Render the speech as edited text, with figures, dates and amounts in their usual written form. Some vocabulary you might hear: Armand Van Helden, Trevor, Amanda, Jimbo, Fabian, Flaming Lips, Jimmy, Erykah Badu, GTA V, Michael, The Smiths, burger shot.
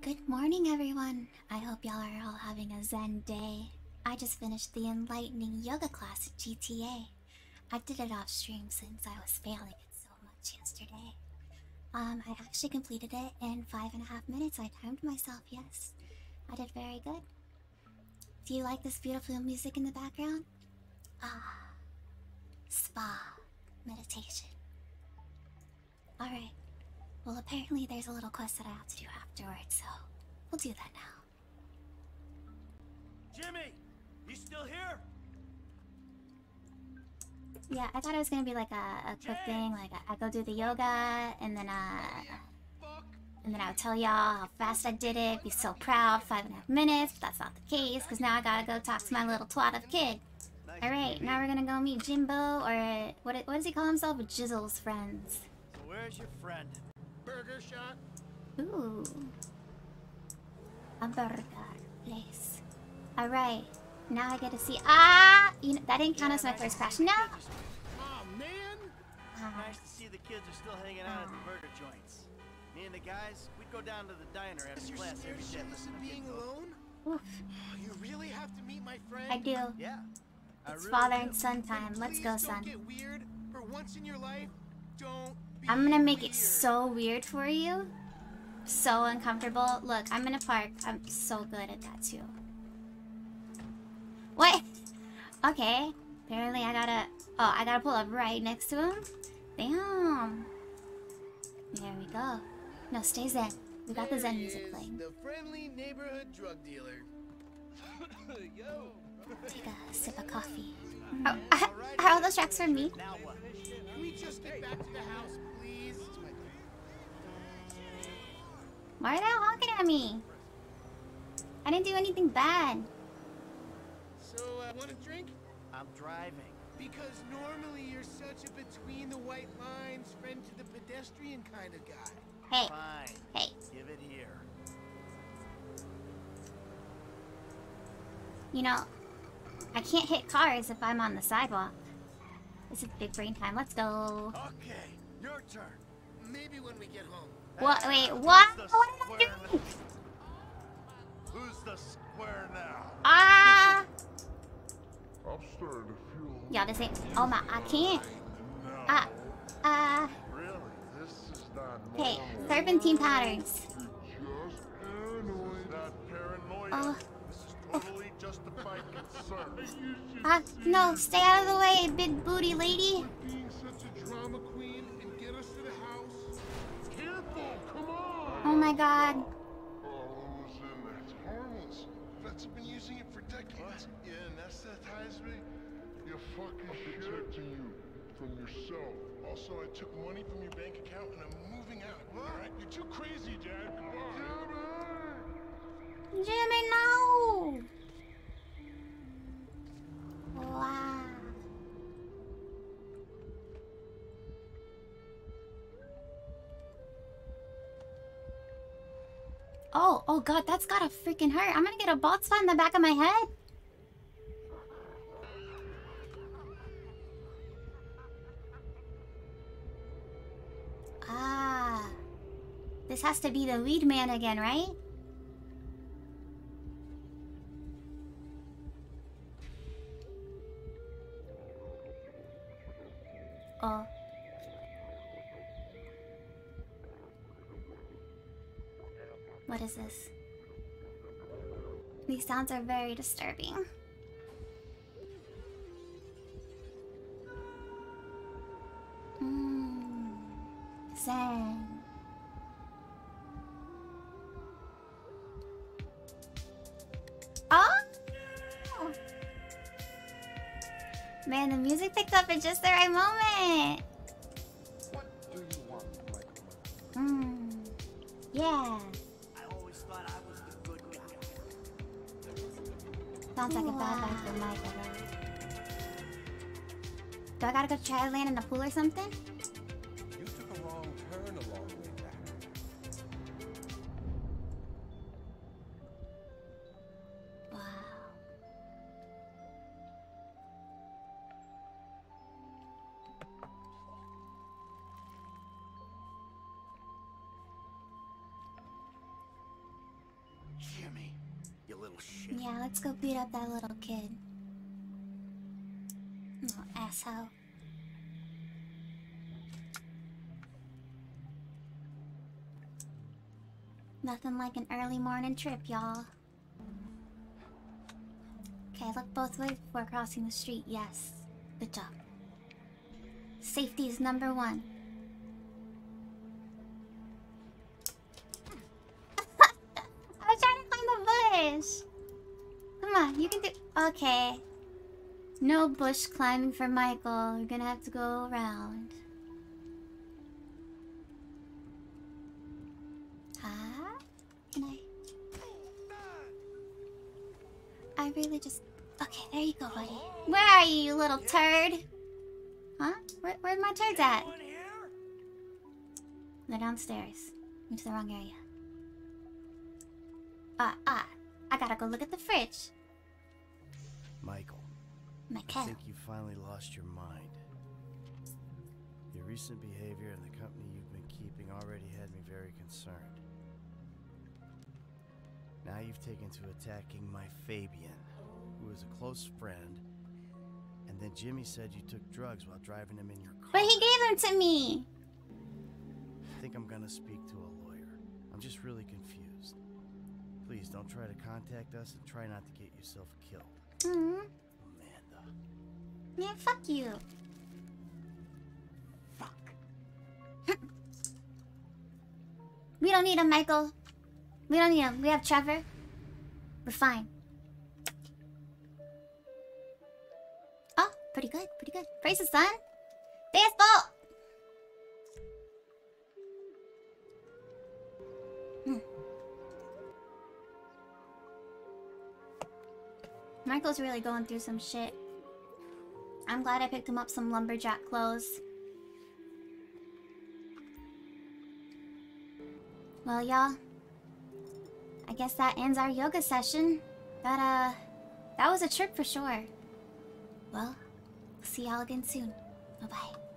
Good morning, everyone. I hope y'all are all having a zen day. I just finished the enlightening yoga class at GTA. I did it off stream since I was failing it so much yesterday. I actually completed it in 5.5 minutes. I timed myself, yes. I did very good. Do you like this beautiful music in the background? Ah, spa, meditation. Alright, well apparently there's a little quest that I have to do afterwards, so we'll do that now. Jimmy, you still here? Yeah, I thought it was gonna be like a quick thing, like I go do the yoga, and then I would tell y'all how fast I did it, be so proud, 5.5 minutes, but that's not the case, because now I gotta go talk to my little twat of kid. Alright, now we're gonna go meet Jimbo, or what does he call himself? Jizzle's friends. So where's your friend? Burger shot? Ooh. A burger place. Alright, now I get to see. Ah! You know, that didn't count as my first crash. No! Oh, man! Nice to see the kids are still hanging out at the burger joints. Me and the guys, we'd go down to the diner after class every day. Oof. You really have to meet my friend? I do. Yeah. It's really father and son time. Let's go, son. Get weird. For once in your life, don't be I'm gonna make weird. It so weird for you. So uncomfortable. Look, I'm gonna park. I'm so good at that too. What? Okay. Apparently I gotta I gotta pull up right next to him. Damn. There we go. No, stay zen. We got the zen music playing. The friendly neighborhood drug dealer. Yo. Take a sip of coffee. Oh, are all those tracks for me? Can we just get back to the house, please? Why are they all honking at me? I didn't do anything bad. So, want a drink? I'm driving. Because normally you're such a between the white lines, friend to the pedestrian kind of guy. Hey. Fine. Hey. Give it here. You know, I can't hit cars if I'm on the sidewalk. This is big brain time. Let's go. Okay, your turn. Maybe when we get home. What? Wait, what? What did I do? Who's the square now? Ah! Y'all just ain't. Oh my! I can't. Really, this is not. Hey, serpentine patterns. Oh. Totally justified concern. No, stay out of the way, big booty lady. Being such a drama queen and get us to the house. Careful, come on. Oh my god. Oh, it's harmless. Vets have been using it for decades. What? You anesthetized me? You fucking shit. I'm protecting you from yourself. Also, I took money from your bank account and I'm moving out. What? All right, you're too crazy, Dad. Come on. Jimmy, no! Wow. Oh, oh god, that's gotta freaking hurt. I'm gonna get a bald spot in the back of my head. Ah. This has to be the weed man again, right? Oh. What is this? These sounds are very disturbing. Zen. Oh! Man, the music picked up at just the right moment. What do you want, Michael? Yeah. I always thought I was the good guy. Sounds like a bad guy for Michael. Though. Do I gotta go try to land in the pool or something? You took a wrong turn a long way back. Wow. Jimmy, you little shit. Yeah, let's go beat up that little kid. Little asshole. Nothing like an early morning trip, y'all. Okay, look both ways before crossing the street. Yes. Good job. Safety is number one. I was trying to climb the bush. Come on, you can do... Okay. No bush climbing for Michael. We're gonna have to go around. Can I really just... Okay, there you go, buddy. Where are you, you little turd? Huh? Where's my turds at? They're downstairs. Went to the wrong area. I gotta go look at the fridge. Michael. I think you finally lost your mind. Your recent behavior and the company you've been keeping already had me very concerned. Now you've taken to attacking my Fabian, who is a close friend, and then Jimmy said you took drugs while driving him in your car. But he gave them to me! I think I'm gonna speak to a lawyer. I'm just really confused. Please don't try to contact us and try not to get yourself killed. Mm-hmm. Amanda. Yeah, fuck you. Fuck. We don't need him, Michael. We don't need him. We have Trevor. We're fine. Oh, pretty good. Pretty good. Praise the sun. Baseball! Michael's really going through some shit. I'm glad I picked him up some lumberjack clothes. Well, y'all. I guess that ends our yoga session. That was a trip for sure. Well, see y'all again soon. Bye-bye.